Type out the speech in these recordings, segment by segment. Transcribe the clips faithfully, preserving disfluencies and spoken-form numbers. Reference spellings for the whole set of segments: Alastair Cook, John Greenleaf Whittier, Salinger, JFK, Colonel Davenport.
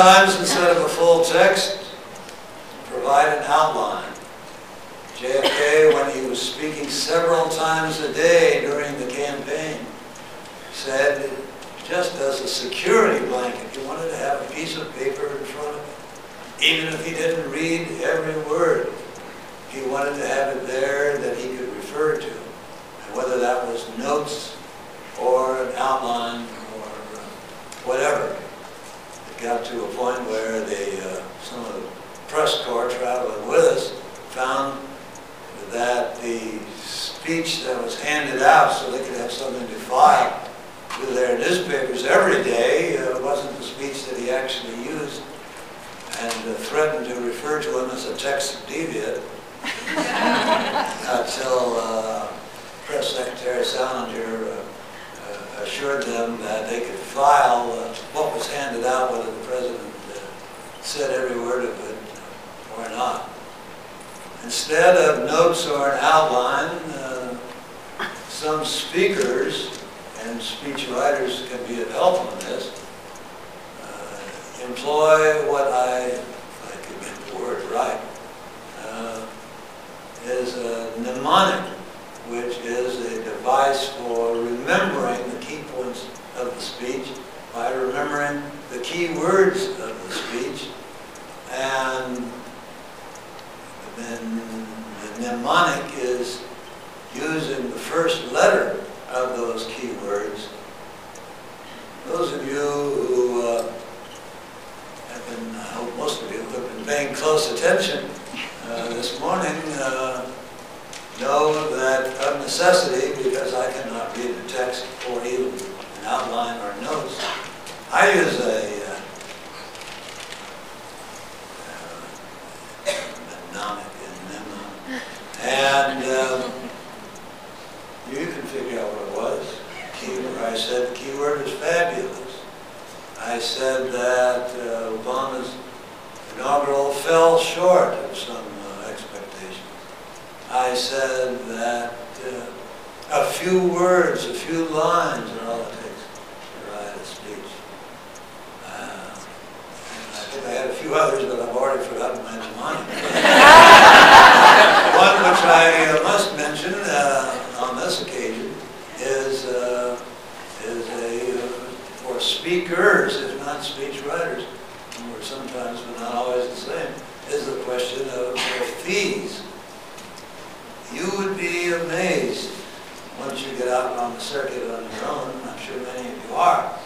times instead of a full text, provide an outline. J F K, when he was speaking several times a day during the campaign, said, just as a security blanket, he wanted to have a piece of paper in front of him. Even if he didn't read every word, he wanted to have it there that he could refer to. And whether that was notes or an outline or uh, whatever, it got to a point where they, uh, some of the press corps traveling with us found that the speech that was handed out so they could have something to file with their newspapers every day uh, wasn't the speech that he actually used, and uh, threatened to refer to him as a Texan deviant until uh, Press Secretary Salinger uh, uh, assured them that they could file uh, what was handed out, whether the president uh, said every word of it or not. Instead of notes or an outline, uh, some speakers and speech writers can be of help on this, uh, employ what I, if I could get the word right, uh, is a mnemonic, which is a device for remembering the key points of the speech by remembering the key words of the speech. And then the mnemonic is using the first letter of those key words. Those of you who uh, have been, I hope most of you have been paying close attention uh, this morning, uh, know that of necessity, because I cannot read the text or even an outline or notes, I use a uh, And um, you can figure out what it was. Keyword, I said the keyword is fabulous. I said that uh, Obama's inaugural fell short of some uh, expectations. I said that uh, a few words, a few lines are all it takes to write a speech. Uh, I think I had a few others, but I've already forgotten my mnemonic. One which I uh, must mention uh, on this occasion is, uh, is a, uh, for speakers, if not speech writers, who are sometimes but not always the same, is the question of uh, fees. You would be amazed once you get out on the circuit on your own, I'm sure many of you are,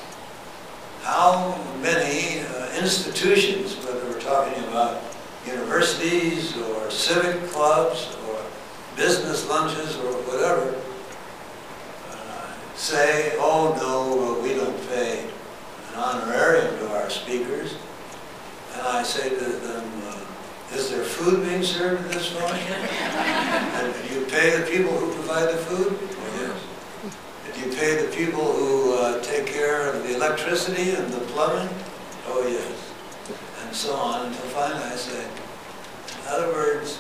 how many uh, institutions, whether we're talking about universities or civic clubs or business lunches or whatever, uh, say, oh no, we don't pay an honorarium to our speakers. And I say to them, uh, is there food being served in this function? And do you pay the people who provide the food? Yes. Do you pay the people who uh, take care of the electricity and the plumbing? Oh yes. And so on, until finally I say, in other words,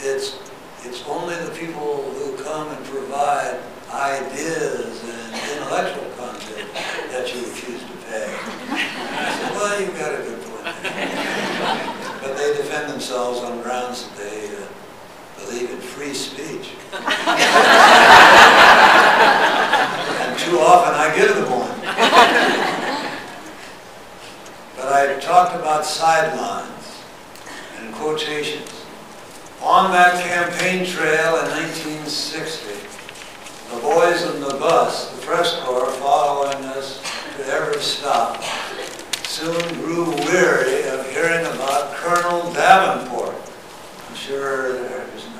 it's, it's only the people who come and provide ideas and intellectual content that you refuse to pay. I said, well, you've got a good point there. But they defend themselves on grounds that they uh, believe in free speech. And too often I give them one. But I talked about sidelines and quotations. On that campaign trail in nineteen sixty, the boys on the bus, the press corps following us to every stop, soon grew weary of hearing about Colonel Davenport. I'm sure,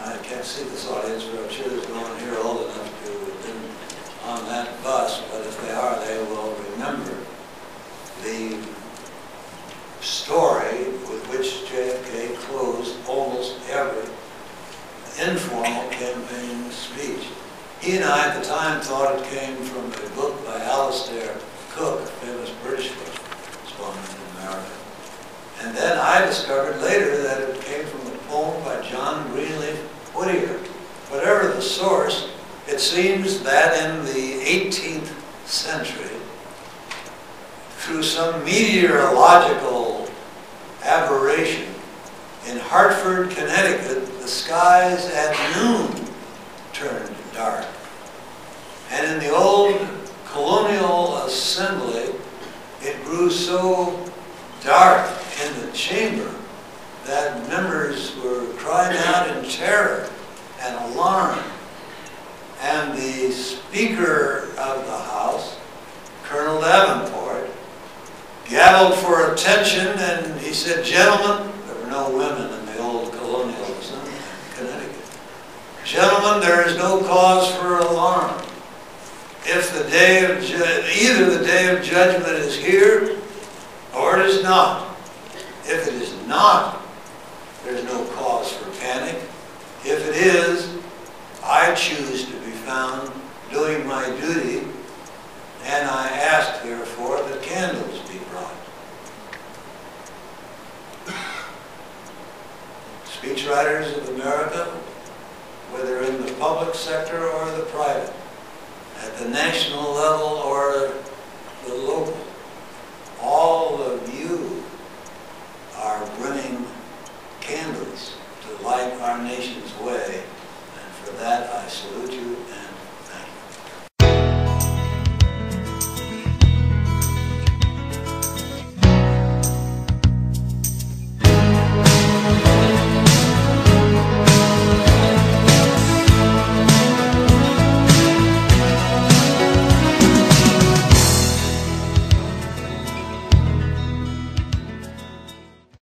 I can't see this audience, but I'm sure there's no one here old enough to have been on that bus, but if they are, they will remember the story with which J F K closed almost every informal campaign speech. He and I at the time thought it came from a book by Alastair Cook, a famous British correspondent in America. And then I discovered later that it came from a poem by John Greenleaf Whittier. Whatever the source, it seems that in the eighteenth century, through some meteorological aberration. In Hartford, Connecticut, the skies at noon turned dark. And in the old colonial assembly, it grew so dark in the chamber that members were crying out in terror and alarm. And the Speaker of the House, Colonel Davenport, gabbled for attention, and he said, "Gentlemen," there were no women in the old colonialism in Connecticut, "Gentlemen, there is no cause for alarm. If the day of ju either the day of judgment is here or it is not. If it is not, there is no cause for panic. If it is, I choose to be found doing my duty, and I ask, therefore, that candles be brought." Speechwriters of America, whether in the public sector or the private, at the national level or the local, all of you are bringing candles to light our nation's way. For that, I salute you.